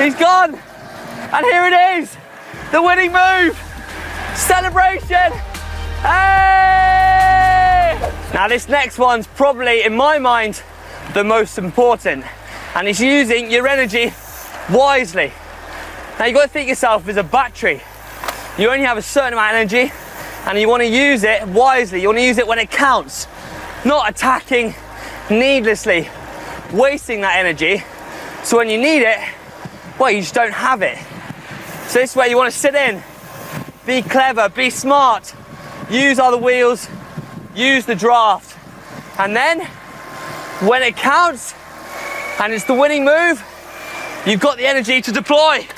He's gone. And here it is, the winning move. Celebration. Hey! Now this next one's probably, in my mind, the most important. And it's using your energy wisely. Now you've got to think yourself as a battery. You only have a certain amount of energy and you want to use it wisely. You want to use it when it counts. Not attacking needlessly, wasting that energy. So when you need it, well, you just don't have it. So this way you want to sit in, be clever, be smart, use other wheels, use the draft. And then when it counts and it's the winning move, you've got the energy to deploy.